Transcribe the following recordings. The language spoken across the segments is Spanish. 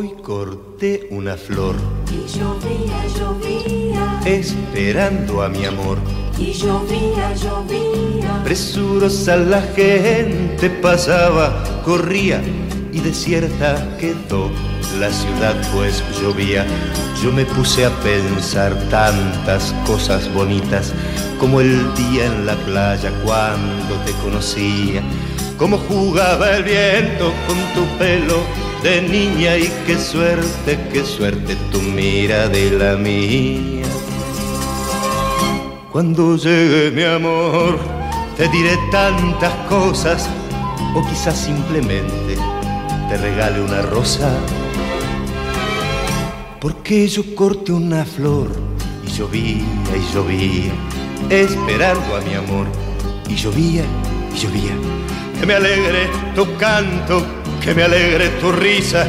Hoy corté una flor y llovía, llovía, esperando a mi amor. Y llovía, llovía, presurosa la gente pasaba, corría y desierta quedó la ciudad, pues llovía. Yo me puse a pensar tantas cosas bonitas, como el día en la playa cuando te conocía, cómo jugaba el viento con tu pelo de niña, y qué suerte tu mira de la mía. Cuando llegue mi amor te diré tantas cosas, o quizás simplemente te regale una rosa. Porque yo corté una flor y llovía, esperando a mi amor. Y llovía, y llovía. Que me alegre tu canto, que me alegre tu risa,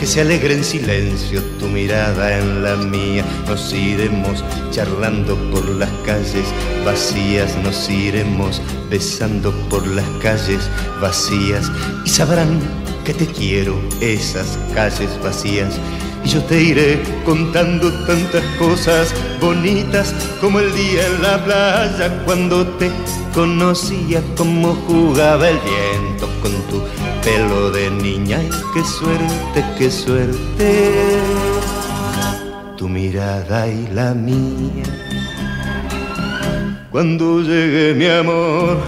que se alegre en silencio tu mirada en la mía. Nos iremos charlando por las calles vacías, nos iremos besando por las calles vacías, y sabrán que te quiero esas calles vacías. Y yo te iré contando tantas cosas bonitas, como el día en la playa cuando te conocía, como jugaba el viento con tu pelo de niña, y qué suerte tu mirada y la mía. Cuando llegue mi amor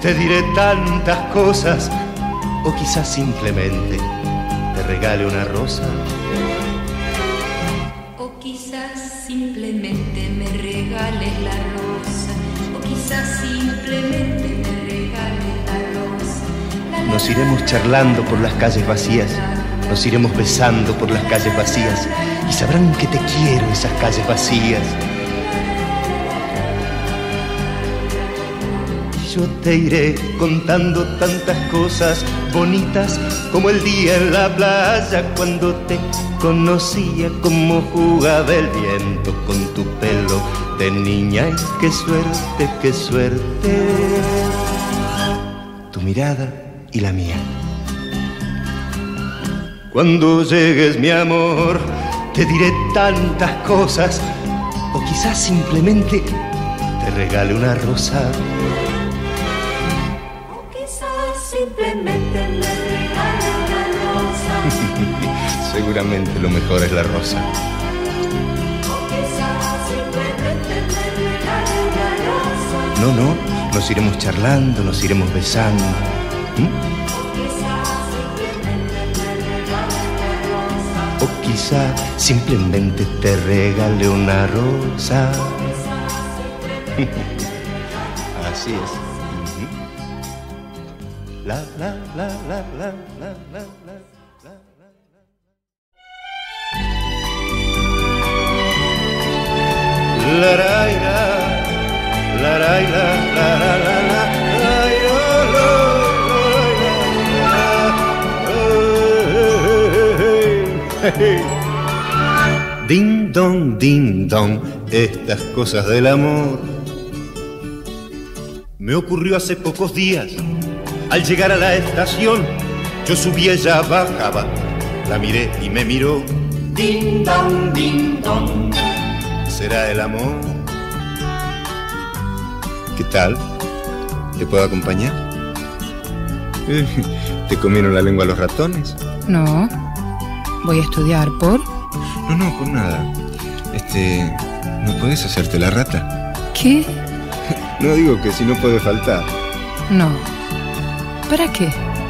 te diré tantas cosas, o quizás simplemente te regale una rosa. O quizás simplemente me regales la rosa, o quizás simplemente me regales la rosa. Nos iremos charlando por las calles vacías, nos iremos besando por las calles vacías, y sabrán que te quiero esas calles vacías. Yo te iré contando tantas cosas bonitas, como el día en la playa cuando te conocía, como jugaba el viento con tu pelo de niña, y qué suerte tu mirada y la mía. Cuando llegues mi amor te diré tantas cosas, o quizás simplemente te regale una rosa. Simplemente me regala la rosa. Seguramente lo mejor es la rosa. O quizás simplemente me regala la rosa. No, no, nos iremos charlando, nos iremos besando. O quizás simplemente me regala la rosa. O quizás simplemente te regale una rosa. Así es. La, la, la, la, la, la, la, la. La raira, la raira, la la la la, la la. Ding dong, estas cosas del amor. Me ocurrió hace pocos días. Al llegar a la estación, yo subí, ella bajaba, la miré y me miró. Ding dong, ¿será el amor? ¿Qué tal? ¿Te puedo acompañar? ¿Te comieron la lengua los ratones? No, voy a estudiar por... No, no, por nada. ¿No puedes hacerte la rata? ¿Qué? No digo que si no puede faltar. No. ¿Para qué?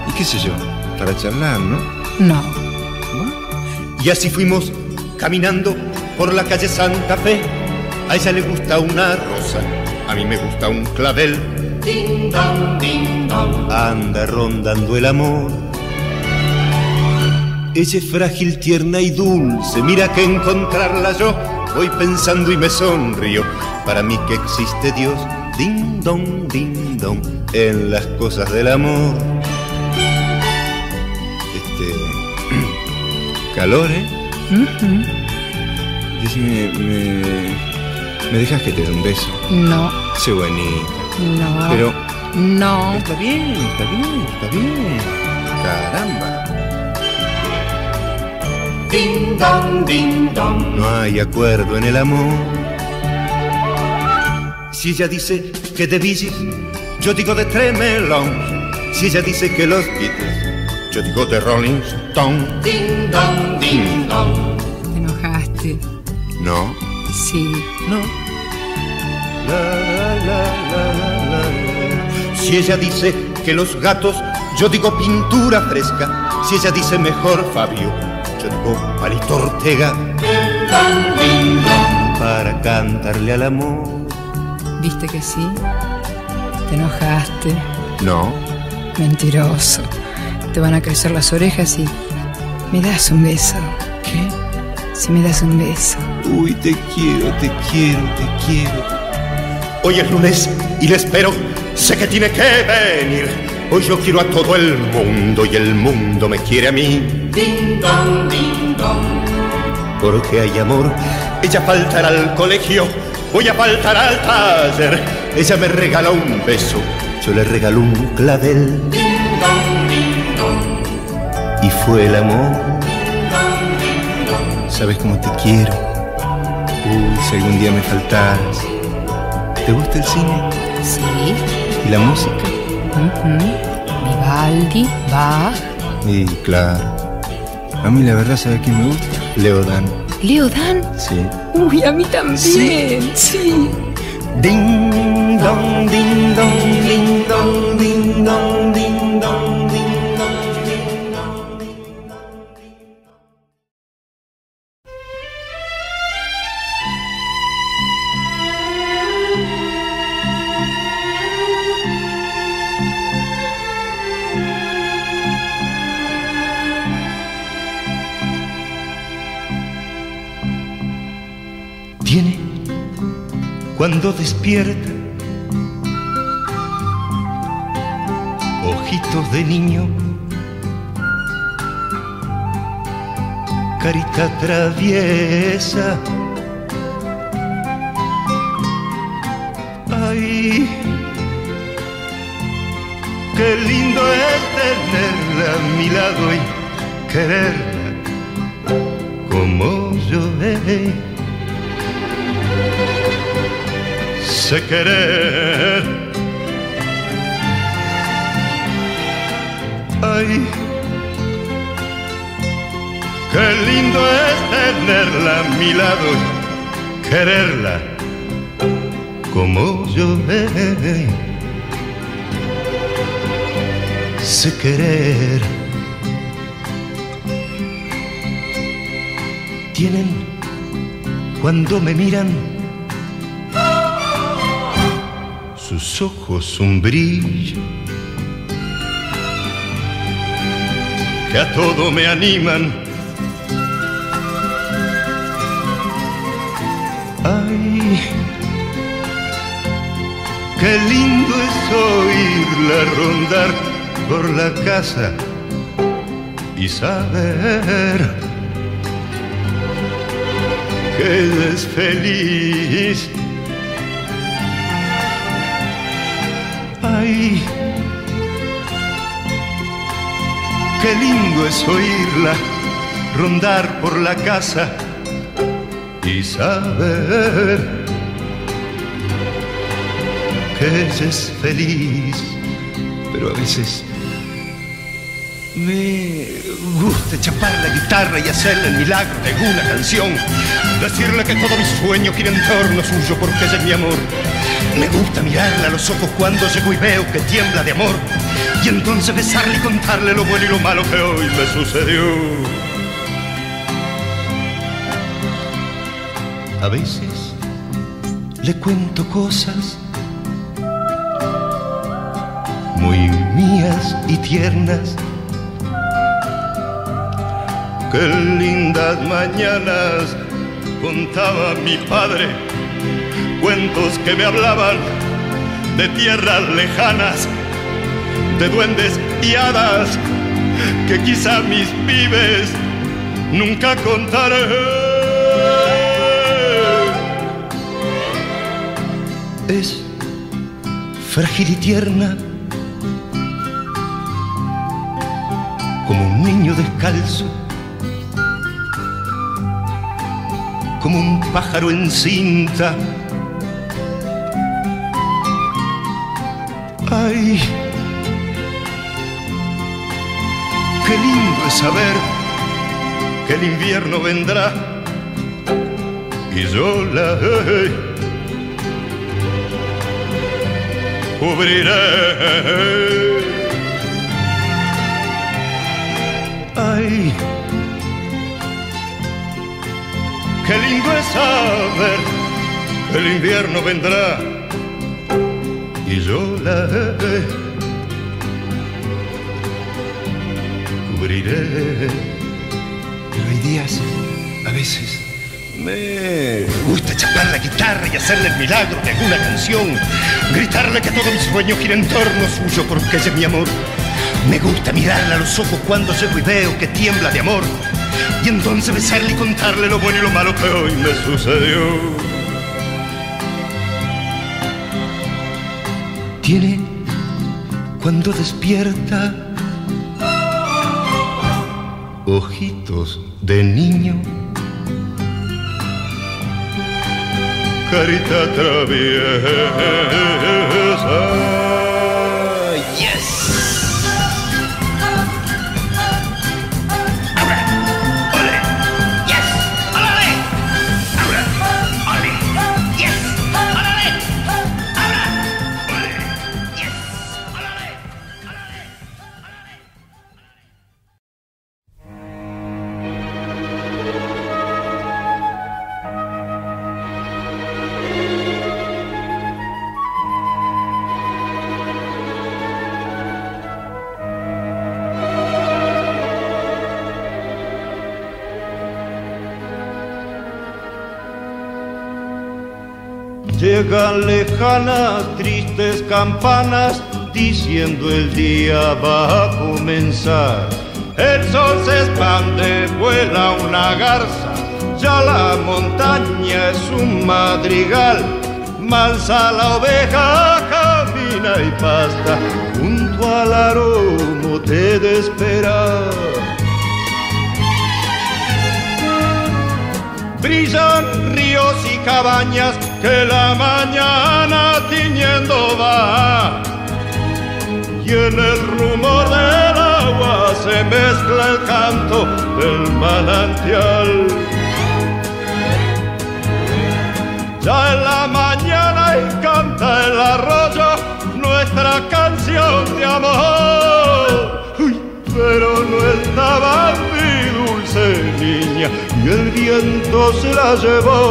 ¿Y qué sé yo? Para charlar, ¿no? No. ¿No? Y así fuimos caminando por la calle Santa Fe. A ella le gusta una rosa, a mí me gusta un clavel. Ding dong, anda rondando el amor. Ella es frágil, tierna y dulce, mira que encontrarla yo voy pensando y me sonrío. Para mí que existe Dios. Ding dong, en las cosas del amor. Calor, ¿eh? Decime, ¿me dejas que te dé un beso? No. Sé buenita. No. Pero... No. Está bien. Caramba. Ding dong, ding dong. No hay acuerdo en el amor. Si ella dice que de Billys, yo digo de Tremelón. Si ella dice que los Beatles, yo digo de Rolling Stone. Ding dong, ding dong. ¿Te enojaste? No. Sí. No. La, la, la, la, la. Si ella dice que los gatos, yo digo pintura fresca. Si ella dice mejor Fabio, yo digo Palito Ortega. Para cantarle al amor. ¿Viste que sí? ¿Te enojaste? No. Mentiroso. Te van a crecer las orejas y... ¿Me das un beso? ¿Qué? Si me das un beso. Uy, te quiero, te quiero, te quiero. Hoy es lunes y le espero. Sé que tiene que venir. Hoy yo quiero a todo el mundo y el mundo me quiere a mí. Ding dong, ding dong. Porque hay amor. Ella faltará al colegio, voy a faltar al taller. Ella me regala un beso, yo le regalo un clavel. Ding dong, ding dong. Y fue el amor. Ding dong, ding dong. Sabes cómo te quiero. Si algún día me faltaras. ¿Te gusta el cine? Sí. ¿Y la música? Vivaldi, Bach. Y claro. A mí la verdad, ¿sabes quién me gusta? Leodan. ¿Leodan? Sí. Uy, a mí también. Sí, sí. Ding dong, ding dong, ding dong, ding dong, ding dong, ding dong, ding dong, ding dong. Tiene, cuando despierta, ojitos de niño, carita traviesa. Ay, qué lindo es tenerla a mi lado y quererla como yo he. Sé querer. Ay, qué lindo es tenerla a mi lado, quererla como yo he. Sé querer. Tienen, cuando me miran, sus ojos un brillo que a todo me animan. Ay, qué lindo es oírla rondar por la casa y saber que ella es feliz. Ay, qué lindo es oírla rondar por la casa y saber que ella es feliz. Pero a veces me gusta chapar la guitarra y hacer el milagro de una canción, decirle que todo mi sueño gira en torno suyo porque ella es mi amor. Me gusta mirarla a los ojos cuando llego y veo que tiembla de amor, y entonces besarle y contarle lo bueno y lo malo que hoy me sucedió. A veces le cuento cosas muy mías y tiernas. Qué lindas mañanas contaba mi padre, cuentos que me hablaban de tierras lejanas, de duendes y hadas que quizá mis pibes nunca contaré. Es frágil y tierna como un niño descalzo, como un pájaro en cinta. Ay, qué lindo es saber que el invierno vendrá y yo la cubriré. Ay, qué lindo es saber que el invierno vendrá y yo la cubriré. Pero hay días, a veces, me gusta chapar la guitarra y hacerle el milagro de alguna canción, gritarle que todo mi sueño gira en torno suyo, porque ella es mi amor. Me gusta mirarle a los ojos cuando llego y veo que tiembla de amor, y entonces besarle y contarle lo bueno y lo malo que hoy me sucedió. Tiene, cuando despierta, ojitos de niño, carita traviesa. Llegan lejanas, tristes campanas, diciendo el día va a comenzar. El sol se expande, vuela una garza, ya la montaña es un madrigal. Mansa la oveja, camina y pasta, junto al aromo te de esperar. Brillan ríos y cabañas que la mañana tiñendo va, y en el rumor del agua se mezcla el canto del manantial. Ya en la mañana y canta el arroyo nuestra canción de amor. Uy, pero no estaba mi dulce niña y el viento se la llevó.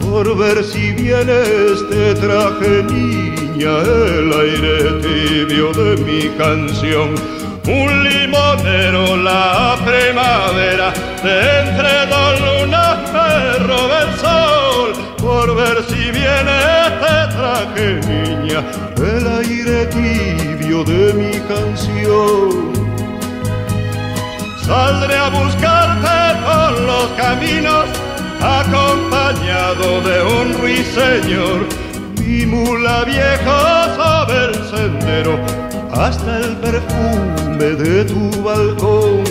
Por ver si vienes te traje, niña, el aire tibio de mi canción. Un limonero la primavera, de entre dos lunas me roba el sol. Por ver si vienes te traje, niña, el aire tibio de mi canción. Saldré a buscarte por los caminos, acompañado de un ruiseñor. Mi mula vieja sabe el sendero, hasta el perfume de tu balcón.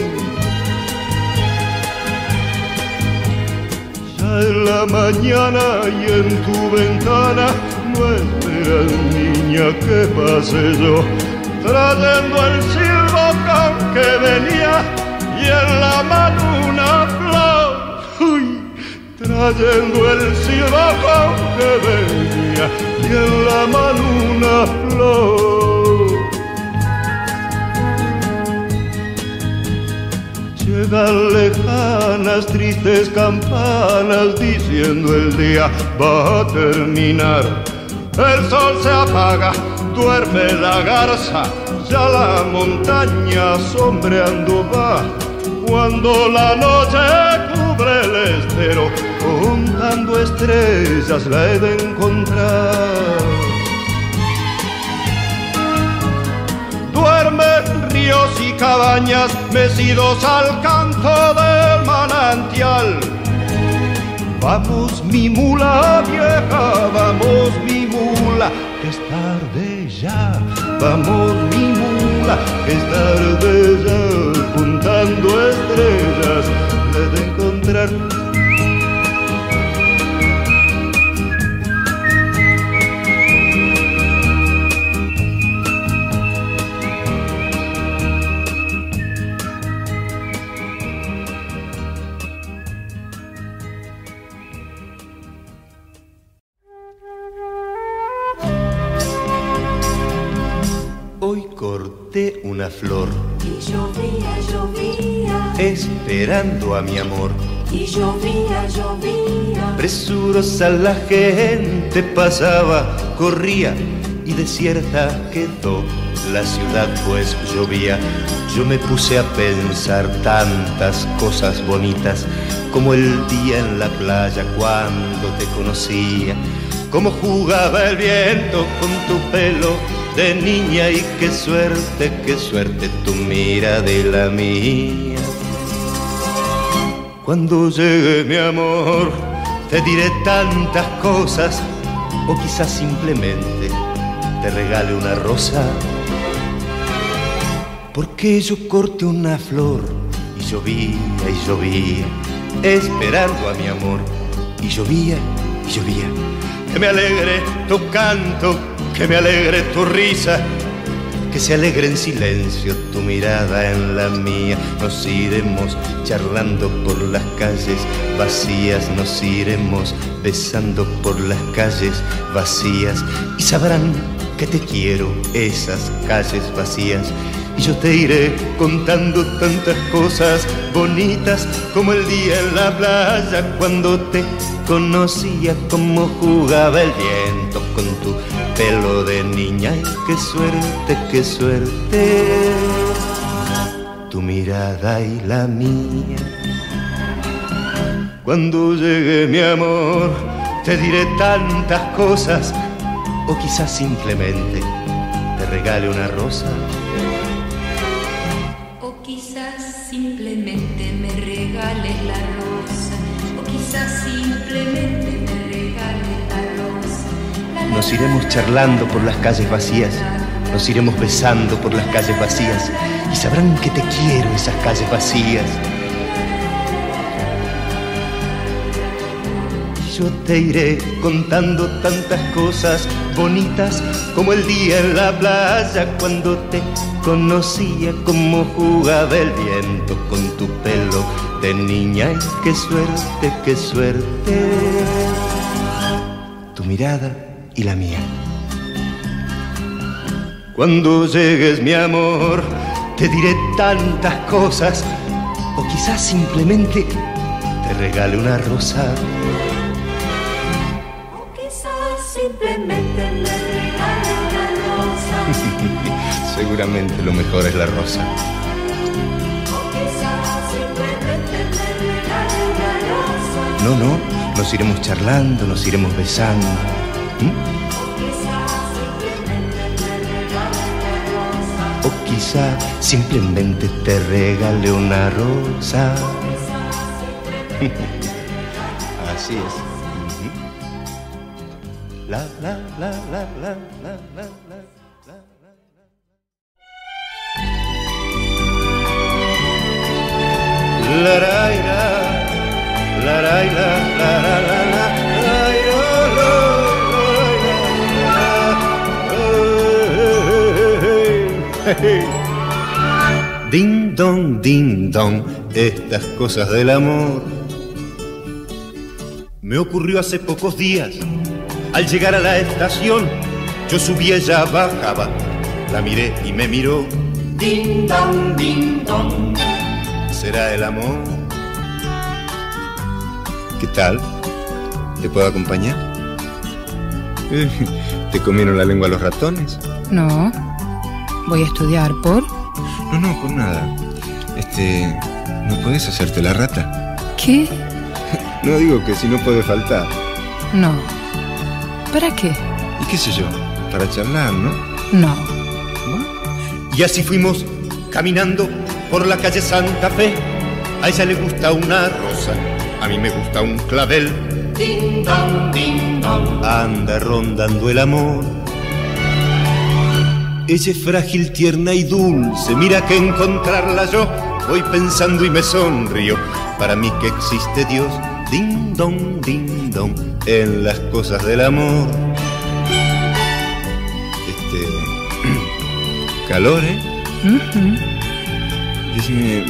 Ya en la mañana y en tu ventana no esperas, niña, que pase yo, trayendo el silbo con que venía y en la mano una flor. ¡Uy! Trayendo el silbato que venía y en la mano una flor. Llegan lejanas, tristes campanas, diciendo el día va a terminar. El sol se apaga, duerme la garza, ya la montaña sombreando va. Cuando la noche cubre el estero, contando estrellas la he de encontrar. Duermen ríos y cabañas, mecidos al canto del manantial. Vamos mi mula vieja, vamos mi mula, que es tarde ya. Vamos mi mula, casa, estar bella juntando estrellas, de encontrar. Una flor y llovía, llovía, esperando a mi amor, y llovía, llovía. Presurosa la gente pasaba, corría y desierta quedó la ciudad, pues llovía. Yo me puse a pensar tantas cosas bonitas, como el día en la playa cuando te conocía, cómo jugaba el viento con tu pelo de niña, y qué suerte tu mirada de la mía. Cuando llegue mi amor te diré tantas cosas, o quizás simplemente te regale una rosa, porque yo corté una flor y llovía, esperando a mi amor, y llovía, y llovía. Que me alegre tu canto, que me alegre tu risa, que se alegre en silencio tu mirada en la mía. Nos iremos charlando por las calles vacías, nos iremos besando por las calles vacías, y sabrán que te quiero esas calles vacías. Y yo te iré contando tantas cosas bonitas, como el día en la playa cuando te conocía, como jugaba el viento con tu pelo de niña, y qué suerte tu mirada y la mía. Cuando llegue mi amor te diré tantas cosas, o quizás simplemente te regale una rosa, o quizás simplemente me regales la rosa, o quizás simplemente me regales la rosa. Nos iremos charlando por las calles vacías, nos iremos besando por las calles vacías, y sabrán que te quiero esas calles vacías. Yo te iré contando tantas cosas bonitas, como el día en la playa cuando te conocía, como jugaba el viento con tu pelo de niña, y qué suerte tu mirada y la mía. Cuando llegues mi amor te diré tantas cosas, o quizás simplemente te regale una rosa, simplemente me regala la rosa. Seguramente lo mejor es la rosa. O quizás simplemente me regala la rosa. No, no, nos iremos charlando, nos iremos besando. O quizás simplemente me regala la rosa. O quizás simplemente te regale una rosa. Así es. La, la, la, la, la, la, la, la, la. La raira, la raira, la la la la la la. Ding dong, estas cosas del amor. Me ocurrió hace pocos días. Al llegar a la estación, yo subí, ella bajaba, la miré y me miró. Ding dong, ¿será el amor? ¿Qué tal? ¿Te puedo acompañar? ¿Te comieron la lengua los ratones? No, voy a estudiar por... No, no, por nada. ¿No puedes hacerte la rata? ¿Qué? No digo que si no puede faltar. No. ¿Para qué? ¿Y qué sé yo? Para charlar, ¿no? No. ¿No? Y así fuimos caminando por la calle Santa Fe. A ella le gusta una rosa, a mí me gusta un clavel. Ding dong, anda rondando el amor. ella es frágil, tierna y dulce. Mira que encontrarla yo voy pensando y me sonrío. Para mí que existe Dios, ding dong, en las cosas del amor. Calor, ¿eh? Decime,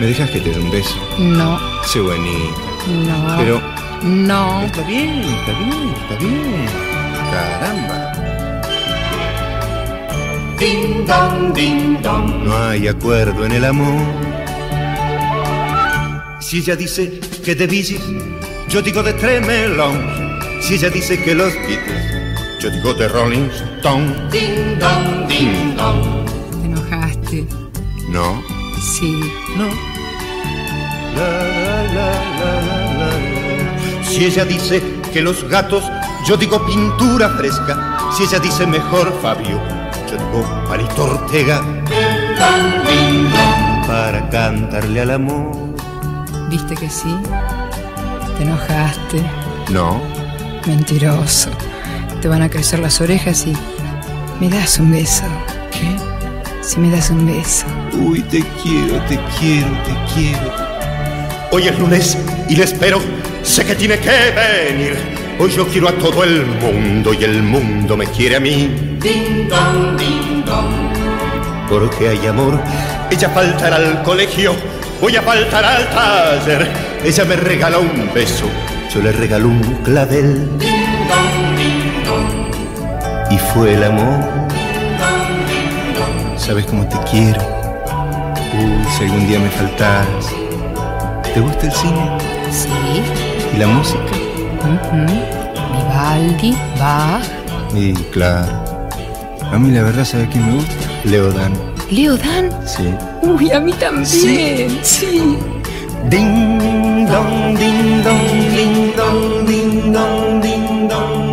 ¿me dejas que te dé un beso? No. Sé bonita. No. Pero... no. Está bien, está bien, está bien. Caramba. Ding dong, ding dong. No hay acuerdo en el amor. Si ella dice que de bicis, yo digo de Tremelón. Si ella dice que los Beatles, yo digo de Rolling Stone. Ding dong, ding dong. ¿Te enojaste? No. Sí. No. La, la, la, la, la. Si ella dice que los gatos, yo digo pintura fresca. Si ella dice mejor Fabio, yo digo Palito Ortega. Para cantarle al amor. ¿Viste que sí? ¿Te enojaste? No. Mentiroso. Te van a crecer las orejas y... ¿me das un beso? ¿Qué? Si me das un beso. Uy, te quiero, te quiero, te quiero. Hoy es lunes y le espero. Sé que tiene que venir. Hoy yo quiero a todo el mundo y el mundo me quiere a mí. Ding dong, ding dong. Porque hay amor. Ella faltará al colegio. Voy a faltar al taller. Ella me regaló un beso. Yo le regaló un clavel. Ding dong, ding dong. Y fue el amor. Sabes cómo te quiero. Si algún día me faltas. ¿Te gusta el cine? Sí. ¿Y la música? Vivaldi, Bach. Y claro. A mí la verdad, ¿sabes quién me gusta? Leodan. ¿Leodan? Sí. Uy, a mí también. Sí. Sí. Ding dong, ding dong, ding dong, ding dong, ding dong, ding dong.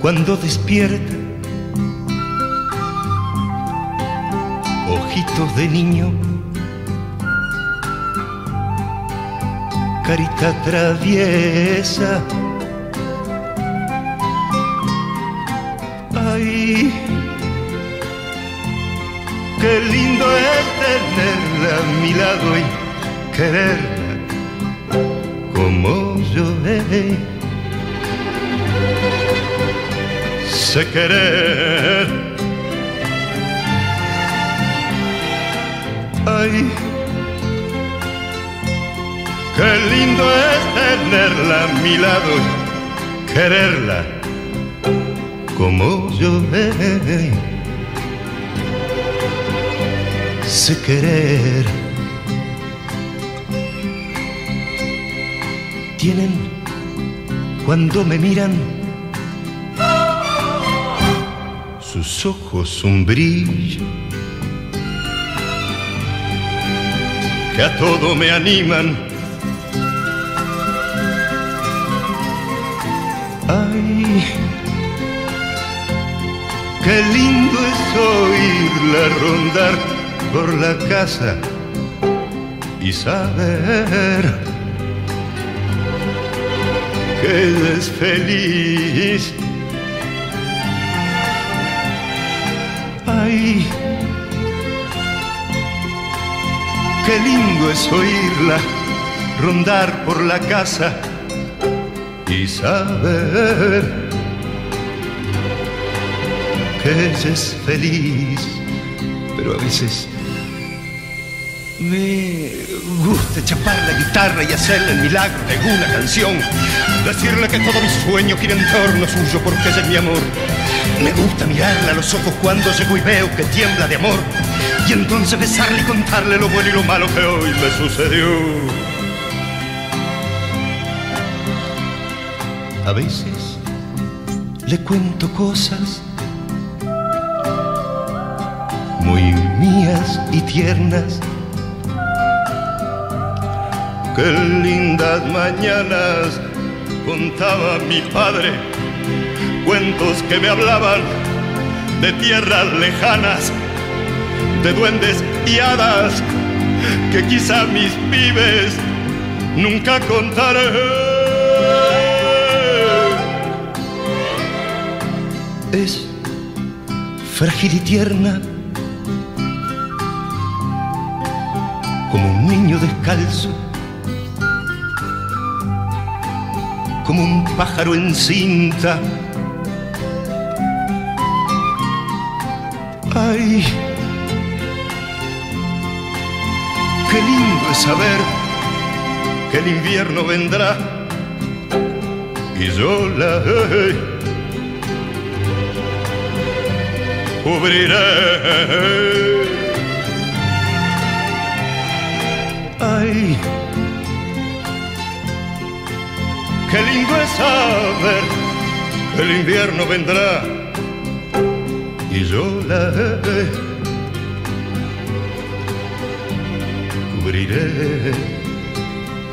Cuando despierta, ojitos de niño, carita traviesa. Ay, qué lindo es tenerla a mi lado y quererla como yo he. Sé querer. Ay, qué lindo es tenerla a mi lado, quererla como yo he. Sé querer. Tienen cuando me miran sus ojos un brillo que a todo me animan. Ay, qué lindo es oírla rondar por la casa y saber que ella es feliz. Ay, qué lindo es oírla rondar por la casa y saber que ella es feliz. Pero a veces me gusta chapar la guitarra y hacer el milagro de una canción. Decirle que todo mi sueño gira en torno suyo porque ella es mi amor. Me gusta mirarla a los ojos cuando llego y veo que tiembla de amor. Y entonces besarle y contarle lo bueno y lo malo que hoy me sucedió. A veces le cuento cosas muy mías y tiernas. Qué lindas mañanas contaba mi padre, cuentos que me hablaban de tierras lejanas, de duendes y hadas que quizá mis pibes nunca contaré. Es frágil y tierna como un niño descalzo, como un pájaro en cinta. Ay, qué lindo es saber que el invierno vendrá y yo la cubriré. Ay, qué lindo es saber que el invierno vendrá y yo la cubriré.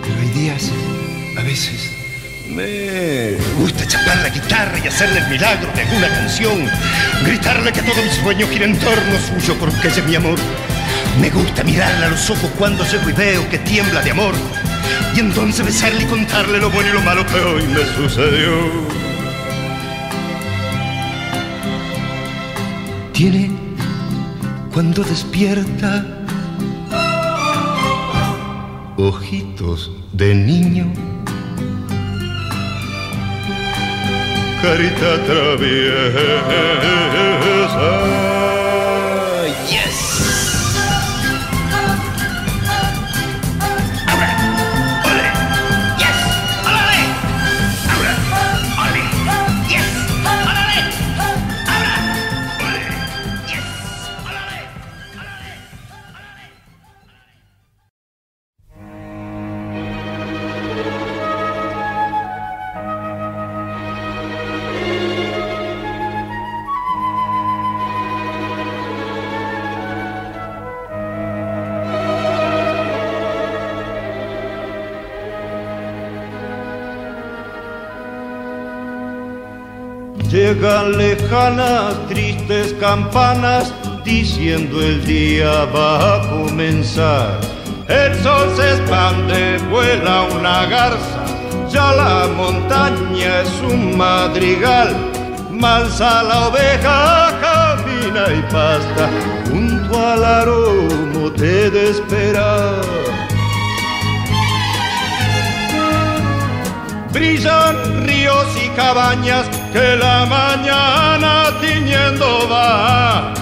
Pero hay días, a veces, me gusta chapar la guitarra y hacerle el milagro de alguna canción, gritarle que todo mi sueño gira en torno suyo, porque ella es mi amor. Me gusta mirarle a los ojos cuando llego y veo que tiembla de amor, y entonces besarle y contarle lo bueno y lo malo que hoy me sucedió. Tiene, cuando despierta, ojitos de niño, carita traviesa. Yes. Ahora, ole. Yes. Ole. Ahora, ole. Yes. Ole. Ahora, ole. Yes. Llegan lejanas, tristes campanas, diciendo el día va a comenzar. El sol se expande, vuela una garza, ya la montaña es un madrigal. Mansa la oveja, camina y pasta, junto al aromo te de esperar. Brillan ríos y cabañas que la mañana tiñendo va,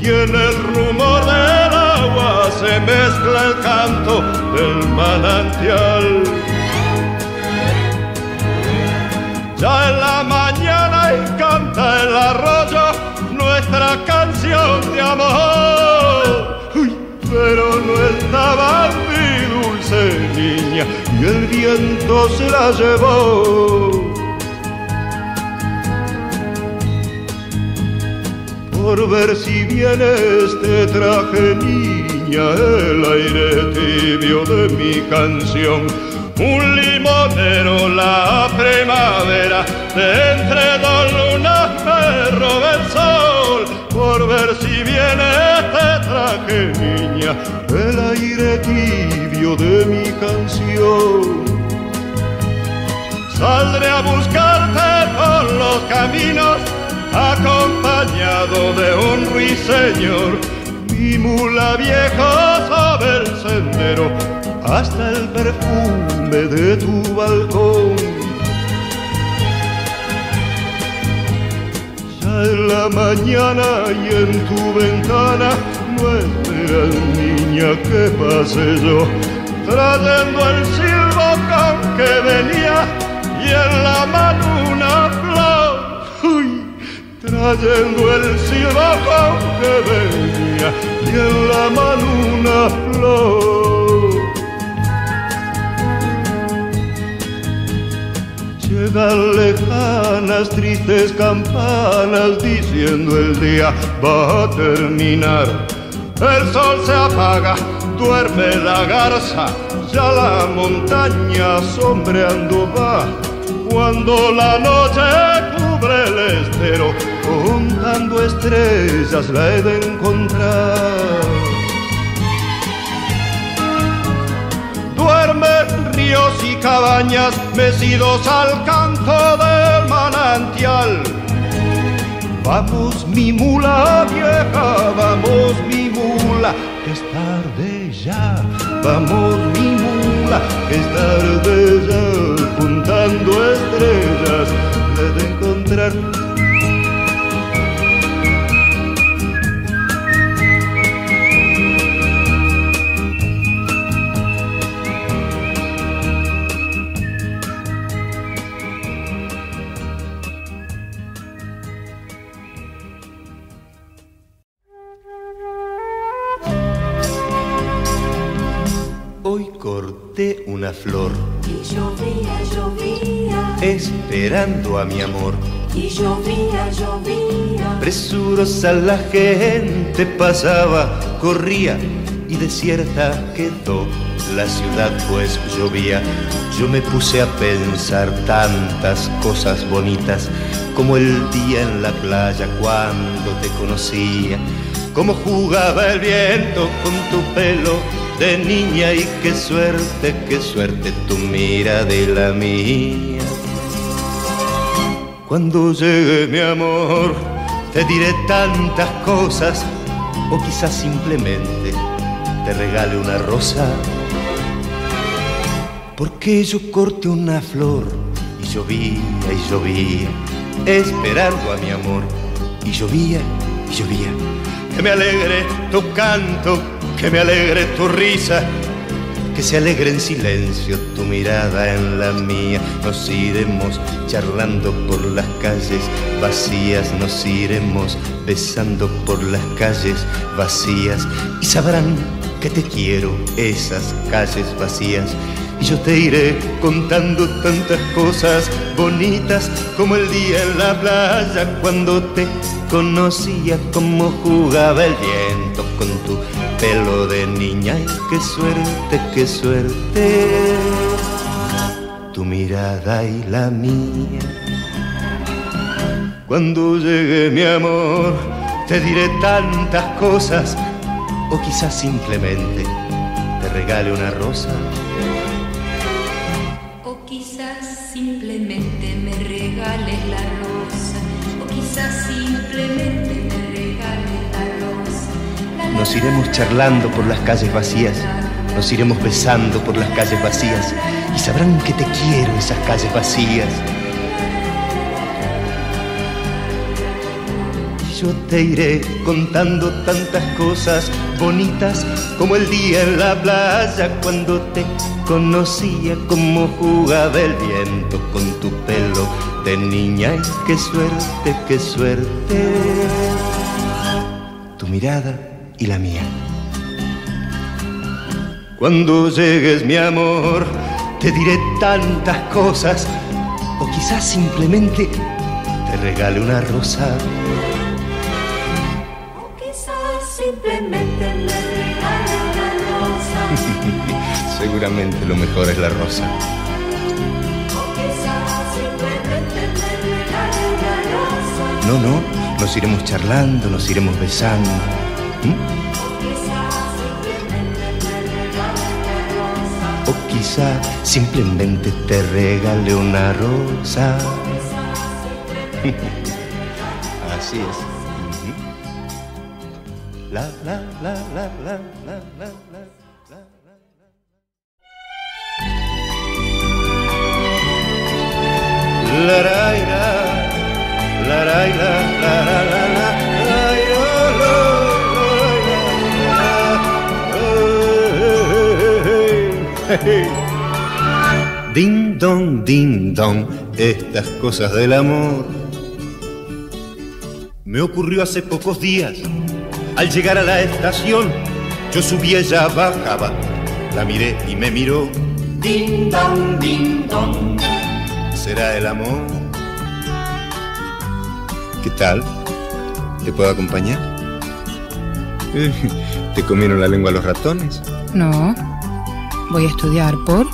y en el rumor del agua se mezcla el canto del manantial. Ya en la mañana y canta el arroyo nuestra canción de amor. Uy, pero no estaba mi dulce niña y el viento se la llevó. Por ver si vienes te traje, niña, el aire tibio de mi canción. Un limonero la primavera, de entre dos lunas me roba el sol. Por ver si vienes te traje, niña, el aire tibio de mi canción. Saldré a buscarte por los caminos, acompañado de un ruiseñor. Mi mula vieja sabe el sendero, hasta el perfume de tu balcón. Ya en la mañana y en tu ventana no esperas, niña, que pase yo, trayendo el silbo con que venía y en la mano una flor. ¡Uy! Trayendo el silbato que venía y en la mano una flor. Llegan lejanas, tristes campanas, diciendo el día va a terminar. el sol se apaga, duerme la garza, ya la montaña sombreando va. Cuando la noche cubre el estero, contando estrellas la he de encontrar. Duermen ríos y cabañas mecidos al canto del manantial. Vamos mi mula vieja, vamos mi mula, que es tarde ya. Vamos mi mula, que es tarde ya. Contando estrellas le he de encontrar. Una flor y llovía, llovía, esperando a mi amor, y llovía, llovía. Presurosa la gente pasaba, corría y desierta quedó la ciudad, pues llovía. Yo me puse a pensar tantas cosas bonitas, como el día en la playa cuando te conocía, cómo jugaba el viento con tu pelo de niña, y qué suerte tu mira de la mía. Cuando llegue mi amor te diré tantas cosas, o quizás simplemente te regale una rosa. Porque yo corté una flor y llovía, esperando a mi amor, y llovía, y llovía. Que me alegre tu canto, que me alegre tu risa, que se alegre en silencio tu mirada en la mía. Nos iremos charlando por las calles vacías, nos iremos besando por las calles vacías, y sabrán que te quiero esas calles vacías. Y yo te iré contando tantas cosas bonitas, como el día en la playa cuando te conocía, como jugaba el viento con tu pelo de niña, y qué suerte tu mirada y la mía. Cuando llegue mi amor te diré tantas cosas, o quizás simplemente te regale una rosa. O quizás simplemente me regales la rosa, o quizás simplemente me regales la rosa. Nos iremos charlando por las calles vacías, nos iremos besando por las calles vacías, y sabrán que te quiero esas calles vacías. Yo te iré contando tantas cosas bonitas, como el día en la playa cuando te conocía, como jugaba el viento con tu pelo de niña, y qué suerte tu mirada y la mía. Cuando llegues mi amor te diré tantas cosas, o quizás simplemente te regale una rosa. Simplemente me regala la rosa. Seguramente lo mejor es la rosa. O quizás simplemente me regala la rosa. No, no, nos iremos charlando, nos iremos besando. O quizás simplemente me regala la rosa. O quizás simplemente te regale una rosa. Así es. La, la, la, la, la, la, la, la, la. La raira, la raira, la la la la la la. Ding dong, estas cosas del amor. Me ocurrió hace pocos días. Al llegar a la estación, yo subí, ella bajaba, la miré y me miró. Ding dong, ¿será el amor? ¿Qué tal? ¿Le puedo acompañar? ¿Te comieron la lengua los ratones? No. Voy a estudiar por...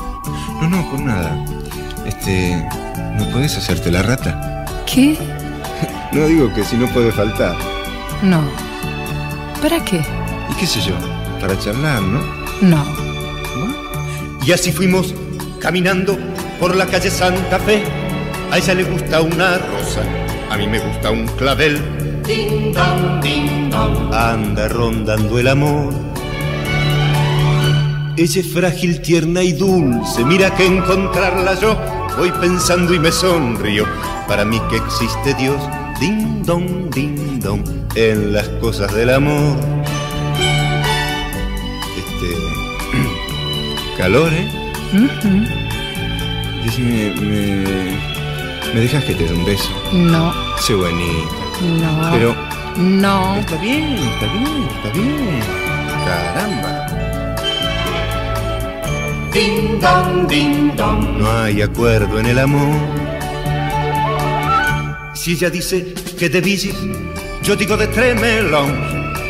No, por nada. No podés hacerte la rata. ¿Qué? No digo que si no puede faltar. No. ¿Para qué? ¿Y qué sé yo? Para charlar, ¿no? No. ¿No? Y así fuimos caminando por la calle Santa Fe. A ella le gusta una rosa, a mí me gusta un clavel. Ding dong, ding dong. Anda rondando el amor. Ella es frágil, tierna y dulce. Mira que encontrarla yo voy pensando y me sonrío. Para mí que existe Dios. Ding dong, ding dong. En las cosas del amor. Calor, ¿eh? Uh-huh. Decime, ¿me dejas que te dé un beso? No. Sé buenita. No. Pero... No. Está bien, está bien, está bien. Caramba. Ding dong, ding dong. No hay acuerdo en el amor. Si ella dice que de bicis, yo digo de Tremelón.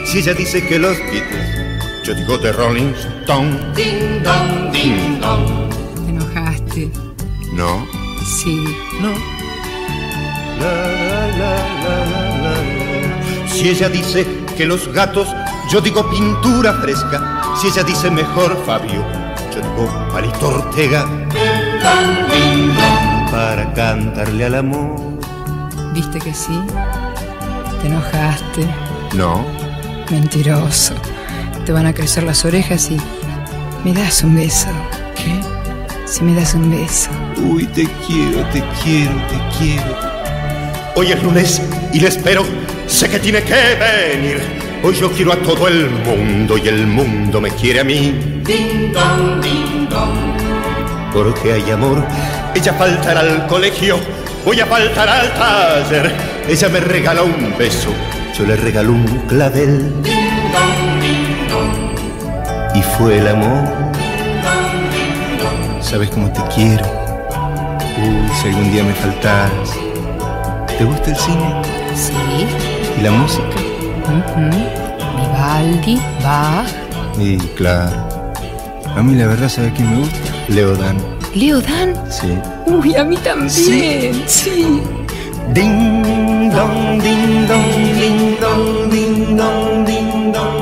Si ella dice que los Beatles, yo digo de Rolling Stone. Ding dong, ding dong. ¿Te enojaste? No. Sí. No. La, la, la, la, la. Si ella dice que los gatos, yo digo pintura fresca. Si ella dice mejor Fabio, yo digo Palito Ortega. Para cantarle al amor. ¿Viste que sí? ¿Te enojaste? No. Mentiroso. Te van a crecer las orejas y... ¿Me das un beso? ¿Qué? Si me das un beso. Uy, te quiero, te quiero, te quiero. Hoy es lunes y le espero. Sé que tiene que venir. Hoy yo quiero a todo el mundo y el mundo me quiere a mí. Ding dong, ding dong. Porque hay amor. Ella faltará al colegio, voy a faltar al taller. Ella me regaló un beso, yo le regaló un clavel. Ding dong, ding dong. Y fue el amor. Ding dong, ding dong. Sabes cómo te quiero. Si algún día me faltaras. ¿Te gusta el cine? Sí. ¿Y la música? Vivaldi, Bach. Y claro. A mí la verdad, ¿sabes quién me gusta? Leodan. ¿Leodan? Sí. Uy, a mí también. Sí, sí. Ding dong, ding dong, ding dong, ding dong, ding dong, ding dong, ding dong, ding dong.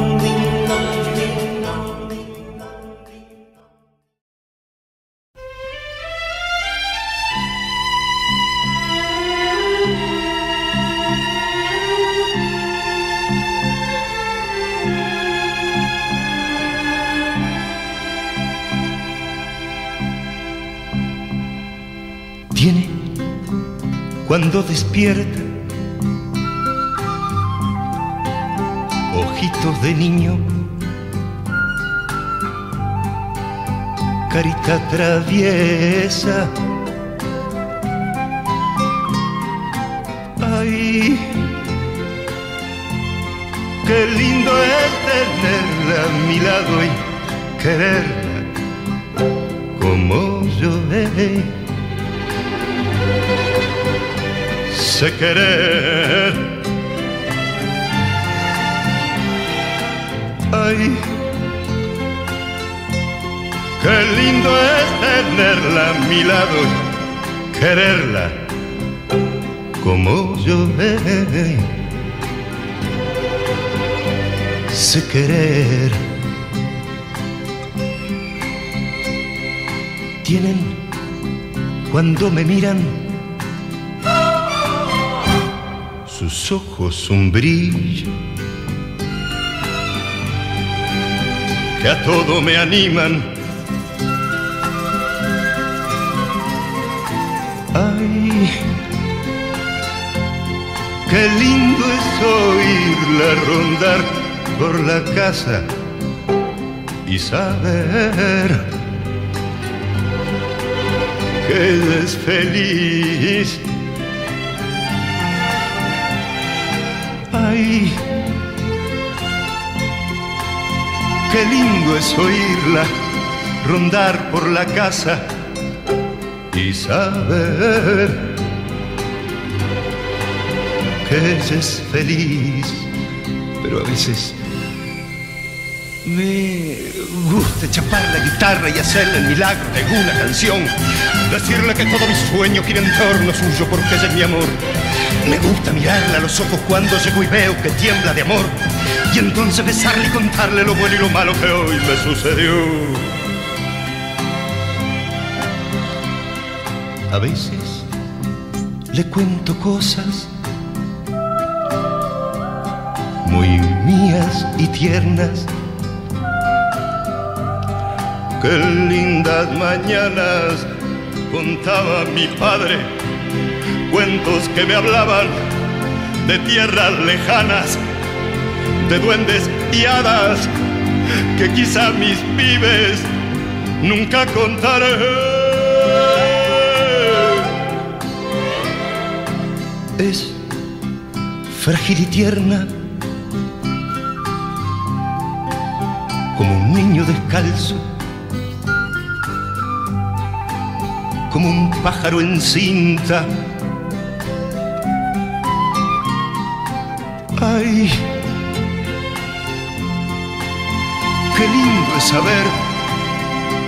Tiene, cuando despierta, ojitos de niño, carita traviesa. Ay, qué lindo es tenerla a mi lado y quererla como yo he. Sé querer. Ay, qué lindo es tenerla a mi lado, quererla como yo he. Sé querer. Tienen, cuando me miran, sus ojos un brillo que a todo me animan. Ay, qué lindo es oírla rondar por la casa y saber que ella es feliz. Ay, qué lindo es oírla rondar por la casa y saber que ella es feliz, pero a veces Me gusta chapar la guitarra y hacer el milagro de una canción. Decirle que todo mi sueño gira en torno suyo porque ella es mi amor. Me gusta mirarla a los ojos cuando llego y veo que tiembla de amor. Y entonces besarle y contarle lo bueno y lo malo que hoy me sucedió. A veces le cuento cosas muy mías y tiernas. Qué lindas mañanas contaba mi padre, cuentos que me hablaban de tierras lejanas, de duendes y hadas que quizá mis pibes nunca contarán. Es frágil y tierna como un niño descalzo, como un pájaro en cinta. Ay, qué lindo es saber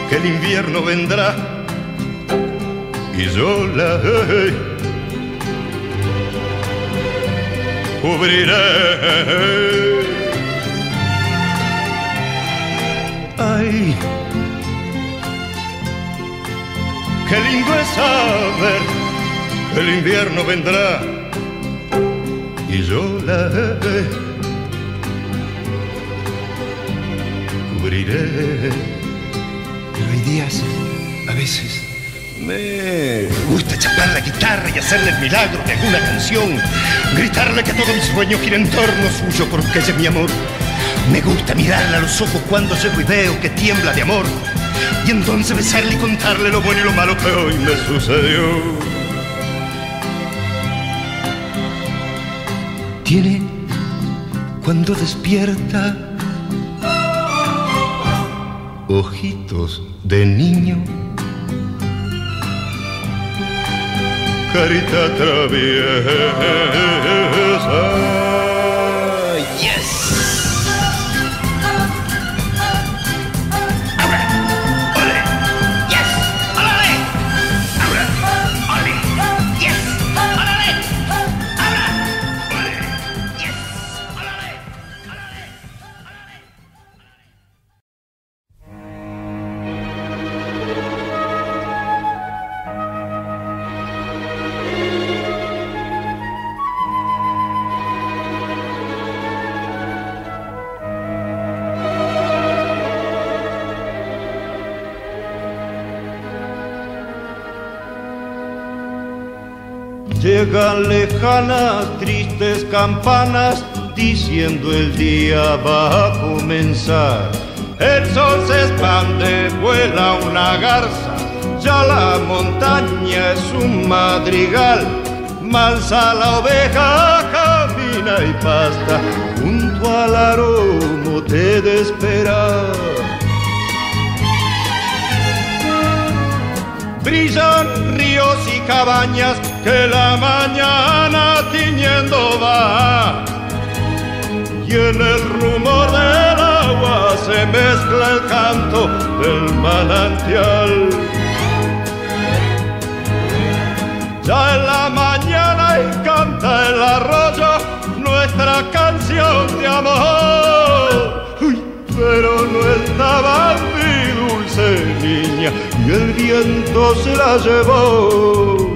que el invierno vendrá y yo la cubriré. Ay, qué lindo es saber que el invierno vendrá y yo la cubriré. Pero hay días, a veces, me gusta chapar la guitarra y hacerle el milagro de alguna canción. Gritarle que todo mi sueño gira en torno suyo porque ella es mi amor. Me gusta mirarla a los ojos cuando llego y veo que tiembla de amor. Y entonces besarle y contarle lo bueno y lo malo que hoy me sucedió. Tiene, cuando despierta, ojitos de niño, carita traviesa. Yes. Llegan lejanas, tristes campanas, diciendo el día va a comenzar. El sol se expande, vuela una garza, ya la montaña es un madrigal. Mansa la oveja, camina y pasta, junto al aromo te de esperar. Brillan ríos y cabañas que la mañana tiñendo va, y en el rumor del agua se mezcla el canto del manantial. Ya en la mañana y canta el arroyo nuestra canción de amor. Uy, pero no estaba mi dulce niña y el viento se la llevó.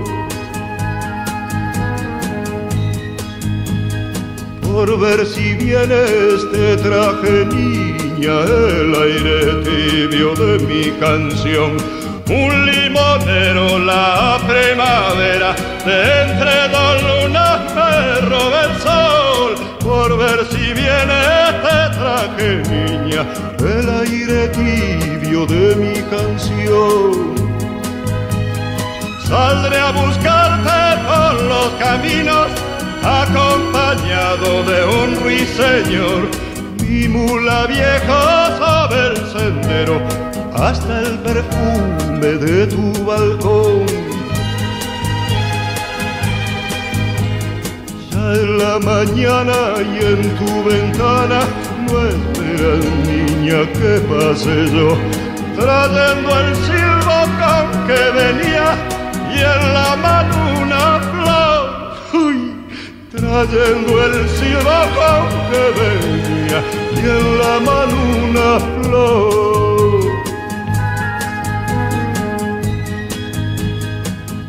Por ver si vienes te traje, niña, el aire tibio de mi canción. Un limonero la primavera, de entre dos lunas me roba el sol. Por ver si vienes te traje, niña, el aire tibio de mi canción. Saldré a buscarte por los caminos, acompañado de un ruiseñor. Mi mula vieja sabe el sendero, hasta el perfume de tu balcón. Ya en la mañana y en tu ventana muestras, niña, ¿qué pasé yo? Trayendo el silbocón que venía y en la mano una flor. Uy, trayendo el silbocón que venía y en la mano una flor.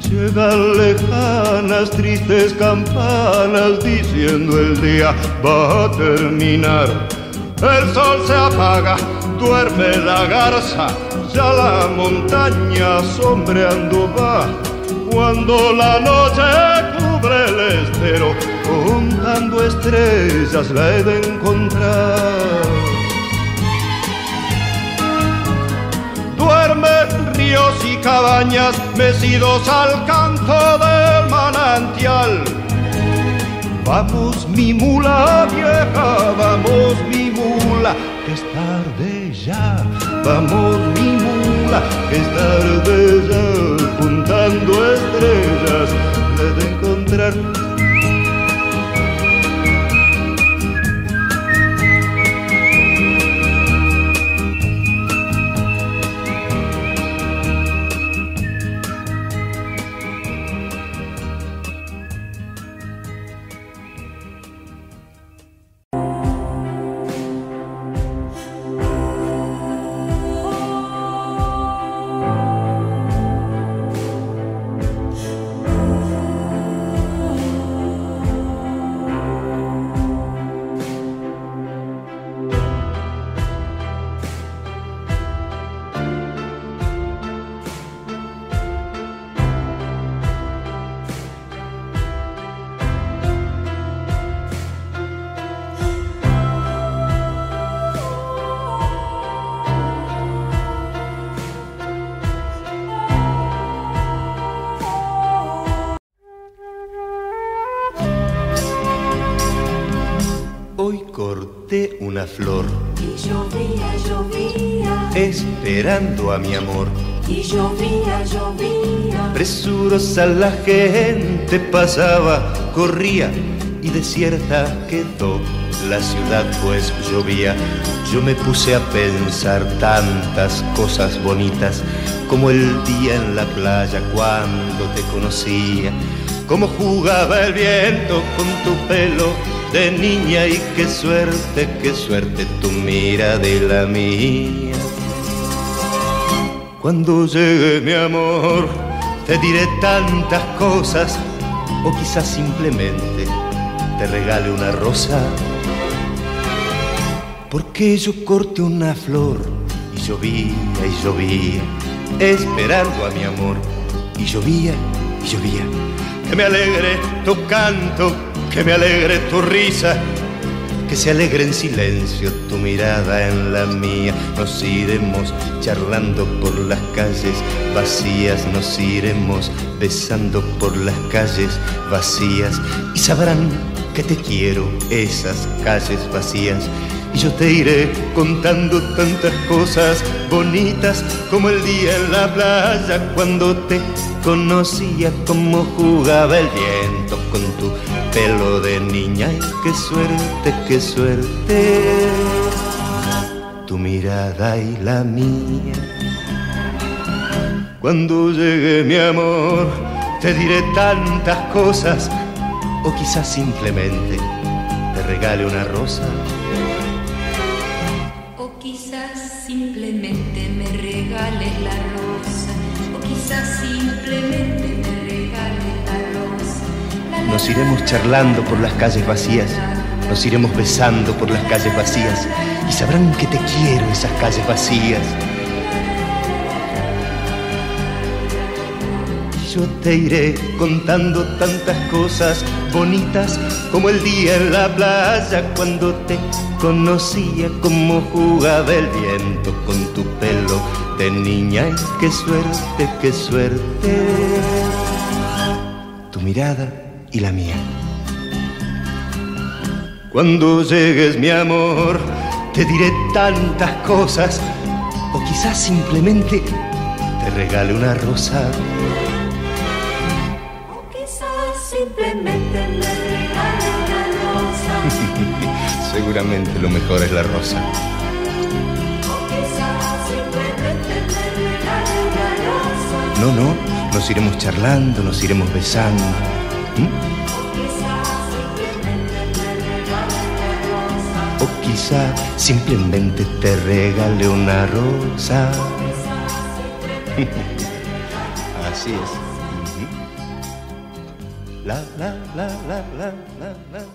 Llegan lejanas, tristes campanas diciendo el día va a terminar. El sol se apaga, duerme la garza, ya la montaña sombreando va. Cuando la noche cubre el estero, contando estrellas la he de encontrar. Duermen ríos y cabañas, mecidos al canto del manantial. Vamos mi mula vieja, vamos mi mula, que es tarde ya. Vamos mi mula, que es tarde ya. Juntando estrellas le he de encontrar. Una flor y llovía, llovía, esperando a mi amor. Y llovía, llovía, presurosa la gente pasaba, corría y desierta quedó la ciudad, pues llovía. Yo me puse a pensar tantas cosas bonitas, como el día en la playa cuando te conocía, cómo jugaba el viento con tu pelo de niña y qué suerte tu mira de la mía. Cuando llegue mi amor te diré tantas cosas, o quizás simplemente te regale una rosa. Porque yo corté una flor y llovía, esperando a mi amor. Y llovía, que me alegre tu canto, que me alegre tu risa, que se alegre en silencio tu mirada en la mía. Nos iremos charlando por las calles vacías, nos iremos besando por las calles vacías, y sabrán que te quiero esas calles vacías. Y yo te iré contando tantas cosas bonitas, como el día en la playa cuando te conocía, como jugaba el viento con tu pelo de niña. Y qué suerte, tu mirada y la mía. Cuando llegue mi amor te diré tantas cosas, o quizás simplemente te regale una rosa. Simplemente me regales la rosa, o quizás simplemente me regales la rosa. Nos iremos charlando por las calles vacías, nos iremos besando por las calles vacías, y sabrán que te quiero esas calles vacías. Yo te iré contando tantas cosas bonitas, como el día en la playa cuando te conocía, como jugaba el viento con tu pelo de niña. Y qué suerte, tu mirada y la mía. Cuando llegues mi amor te diré tantas cosas, o quizás simplemente te regale una rosa. seguramente lo mejor es la rosa. No, no, nos iremos charlando, nos iremos besando. O quizá simplemente te regale una rosa. Así es. La, la, la, la, la, la, la, la, la.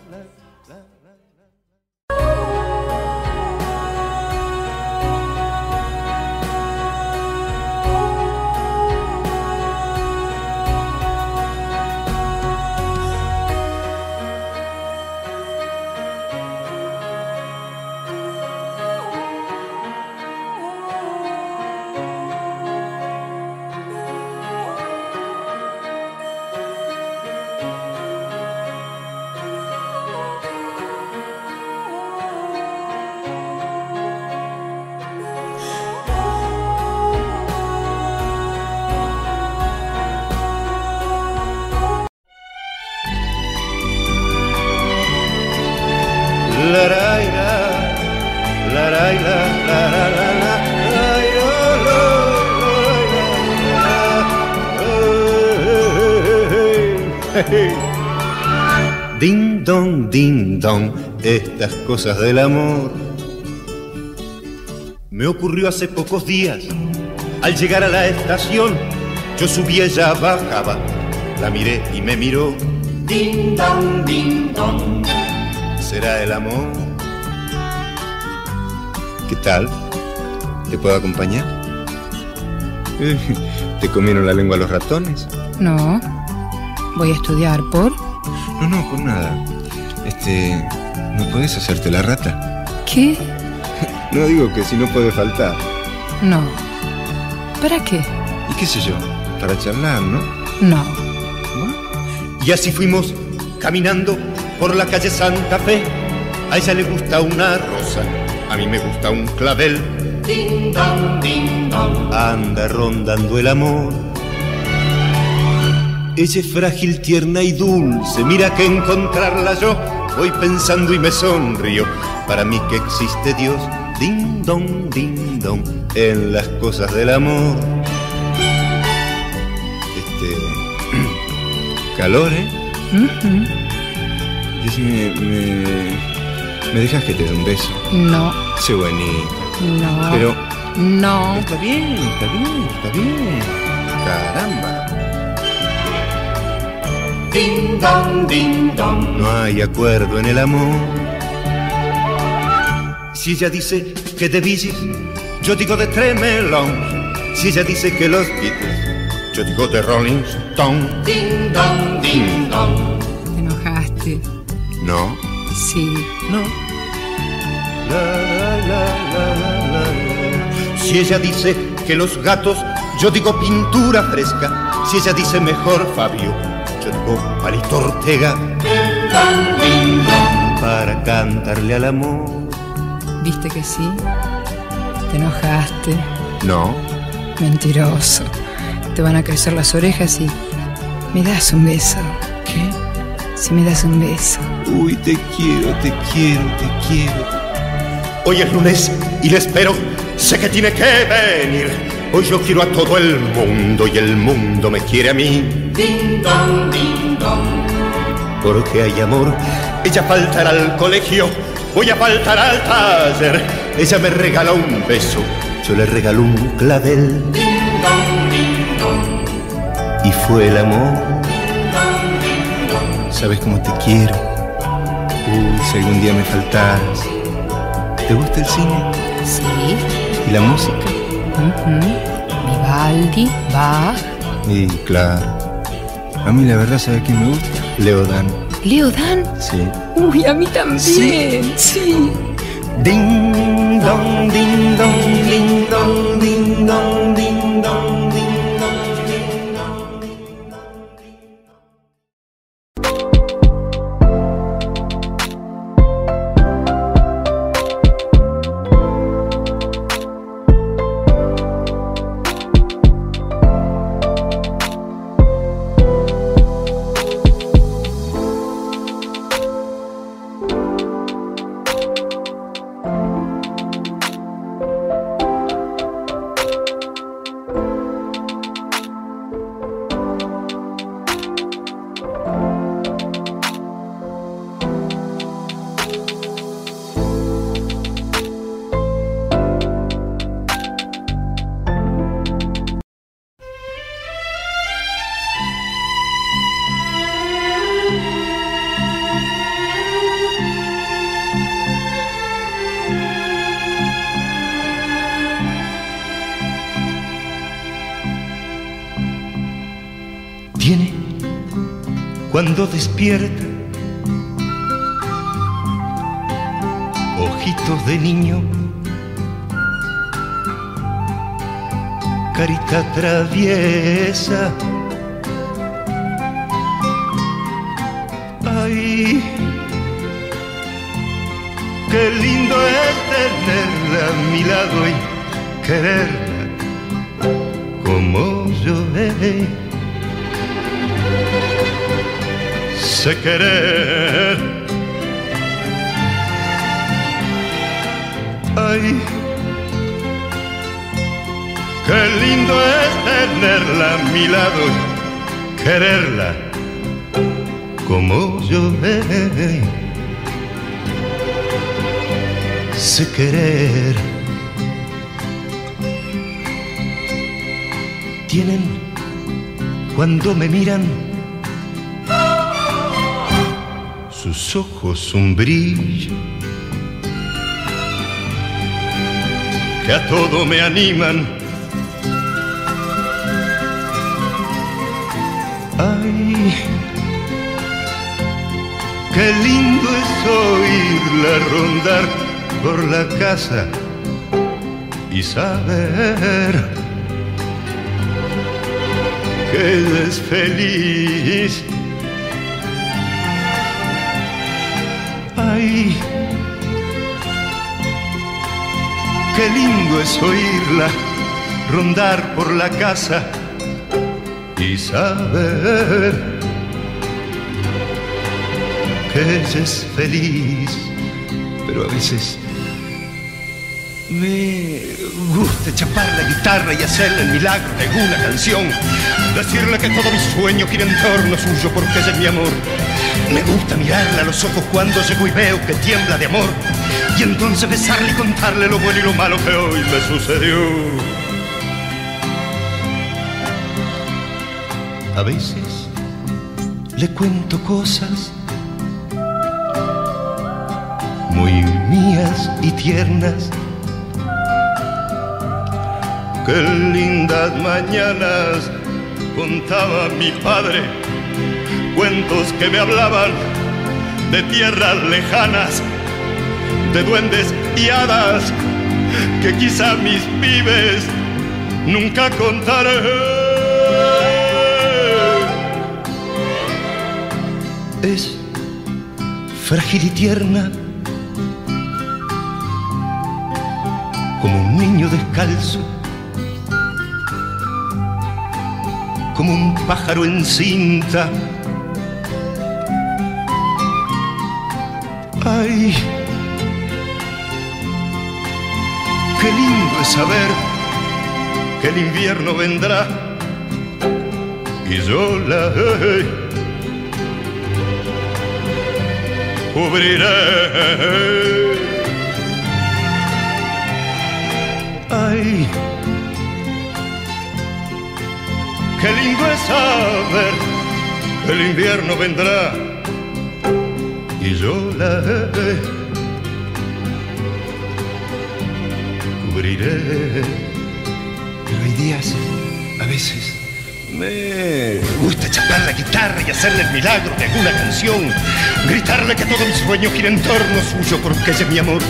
Ding dong, estas cosas del amor. Me ocurrió hace pocos días, al llegar a la estación, yo subía, ella bajaba, la miré y me miró. Ding dong, ding dong. ¿Será el amor? ¿Qué tal? ¿Te puedo acompañar? ¿Te comieron la lengua los ratones? No, voy a estudiar por... No, no, por nada. ¿No podés hacerte la rata? ¿Qué? No digo que si no puede faltar. No. ¿Para qué? ¿Y qué sé yo? Para charlar, ¿no? No. ¿No? Y así fuimos caminando por la calle Santa Fe. A ella le gusta una rosa, a mí me gusta un clavel. Ding dong, ding dong. Anda rondando el amor. Ella es frágil, tierna y dulce. Mira que encontrarla yo voy pensando y me sonrío. Para mí que existe Dios. Ding dong, en las cosas del amor. Calor, ¿eh? Decime, ¿me dejas que te dé un beso? No. Sé buenito. No. Pero... No. Está bien, está bien, está bien. Caramba. Ding dong, ding dong. No hay acuerdo en el amor. Si ella dice que de bicis, yo digo de Tremelón. Si ella dice que los Beatles, yo digo de Rolling Stone. Ding dong, ding dong. ¿Te enojaste? No. Sí. No. La, la, la, la, la, la. Si ella dice que los gatos, yo digo pintura fresca. Si ella dice mejor Fabio, yo digo Palito Ortega. Para cantarle al amor. ¿Viste que sí? ¿Te enojaste? No. Mentiroso. Te van a crecer las orejas y... ¿Me das un beso? ¿Qué? Si me das un beso. Uy, te quiero, te quiero, te quiero. Hoy es lunes y le espero. Sé que tiene que venir. Hoy yo quiero a todo el mundo y el mundo me quiere a mí. Ding dong, ding dong. Porque hay amor. Ella faltará al colegio, voy a faltar al taller. Ella me regaló un beso, yo le regaló un clavel. Ding dong, ding dong. Y fue el amor. Ding dong, ding dong. Sabes cómo te quiero. Si algún día me faltaras. ¿Te gusta el cine? Sí. ¿Y la música? Vivaldi, Bach. Y claro. A mí la verdad, ¿sabes quién me gusta? Leodan. ¿Leodan? Sí. Uy, a mí también. Sí, sí. Ding dong, ding dong, ding dong, ding dong, ding dong, ding dong, ding dong, ding cuando despierta, ojitos de niño, carita traviesa. Ay, qué lindo es tenerla a mi lado y quererla como yo he. Sé querer. Ay, qué lindo es tenerla a mi lado y quererla como yo he. Sé querer. Tienen, cuando me miran, sus ojos un brillo que a todo me animan. Ay, qué lindo es oírla rondar por la casa y saber que ella es feliz. Ay, qué lindo es oírla rondar por la casa y saber que ella es feliz. Pero a veces me gusta chapar la guitarra y hacer el milagro de una canción, decirle que todo mi sueño gira en torno suyo porque ella es mi amor. Me gusta mirarla a los ojos cuando llego y veo que tiembla de amor, y entonces besarle y contarle lo bueno y lo malo que hoy me sucedió. A veces le cuento cosas muy mías y tiernas. Qué lindas mañanas contaba mi padre, cuentos que me hablaban de tierras lejanas, de duendes y hadas que quizá mis pibes nunca contaré. Es frágil y tierna como un niño descalzo, como un pájaro en cinta. Ay, qué lindo es saber que el invierno vendrá y yo la cubriré. Ay, qué lindo es saber que el invierno vendrá y yo la cubriré. Pero hay días, a veces, me gusta chapar la guitarra y hacerle el milagro de alguna canción, gritarle que todo mi sueño gira en torno suyo porque ella es mi amor.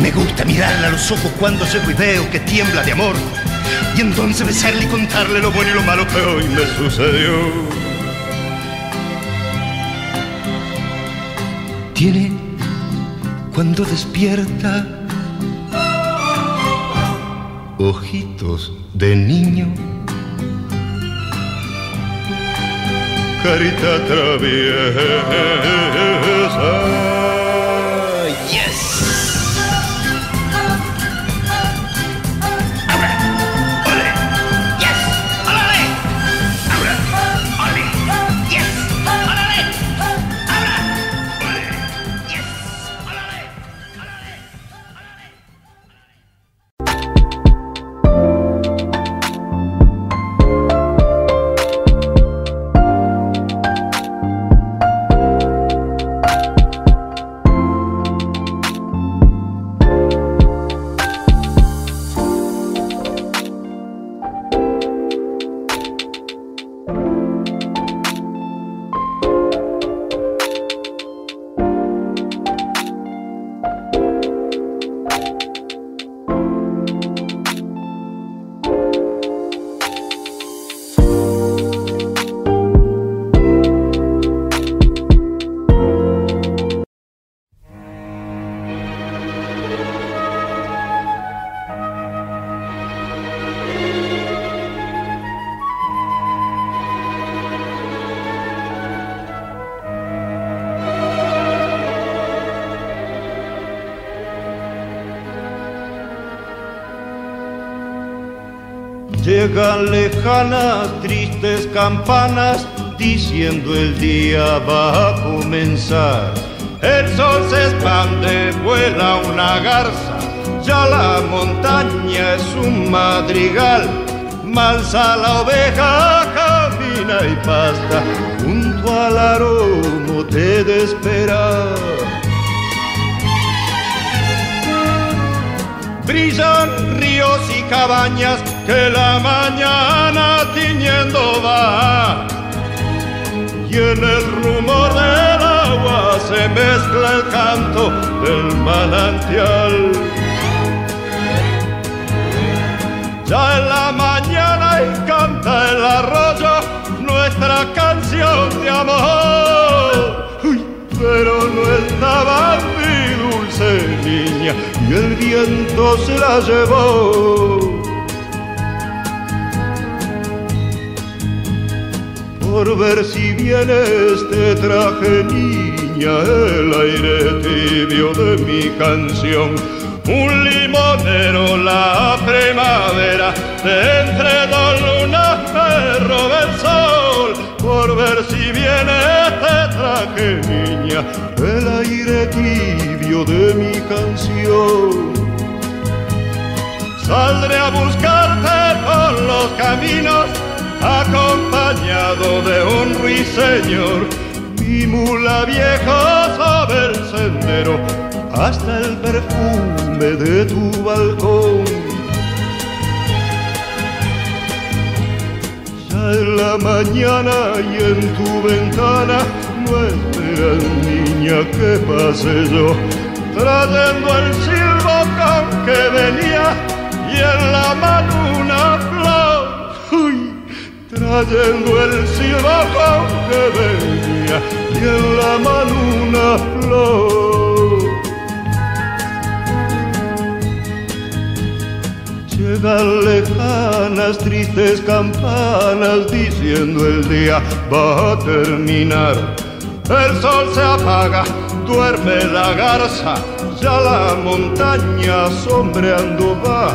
Me gusta mirarla a los ojos cuando llego y veo que tiembla de amor, y entonces besarle y contarle lo bueno y lo malo que hoy me sucedió. Tiene, cuando despierta, ojitos de niño, carita traviesa. Llegan lejanas, tristes campanas, diciendo el día va a comenzar. El sol se expande, vuela una garza, ya la montaña es un madrigal. Mansa la oveja, camina y pasta, junto al aromo te de esperar. Brillan ríos y cabañas que la mañana tiñendo va, y en el rumor del agua se mezcla el canto del manantial. Ya en la mañana encanta el arroyo nuestra canción de amor. Uy, pero no estaba mi dulce niña y el viento se la llevó. Por ver si vienes te traje, niña, el aire tibio de mi canción. Un limonero, la primavera, de entre dos lunas me roba el sol. Por ver si viene te traje, niña, el aire tibio de mi canción. Saldré a buscarte por los caminos, acompañado de un ruiseñor. Mi mula vieja sabe el sendero, hasta el perfume de tu balcón. Ya en la mañana y en tu ventana no esperas, niña, que pase yo, trayendo el silbocón que venía y en la mano una flor. Uy, trayendo el silbocón que venía y en la mano una flor. Llegan lejanas, tristes campanas, diciendo el día va a terminar. El sol se apaga, duerme la garza, ya la montaña sombreando va.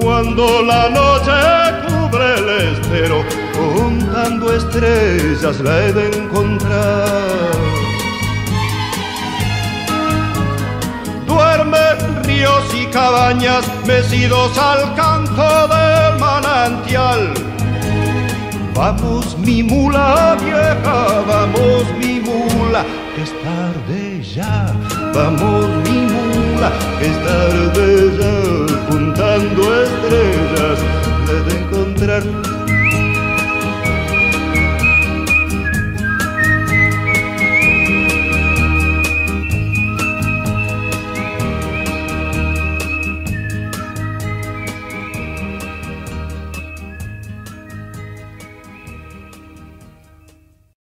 Cuando la noche cubre el estero, contando estrellas la he de encontrar. Duermen ríos y cabañas, mecidos al canto del manantial. Vamos mi mula vieja, vamos mi mula, que es tarde ya. Vamos mi mula, que es tarde ya. Juntando estrellas, he de encontrar.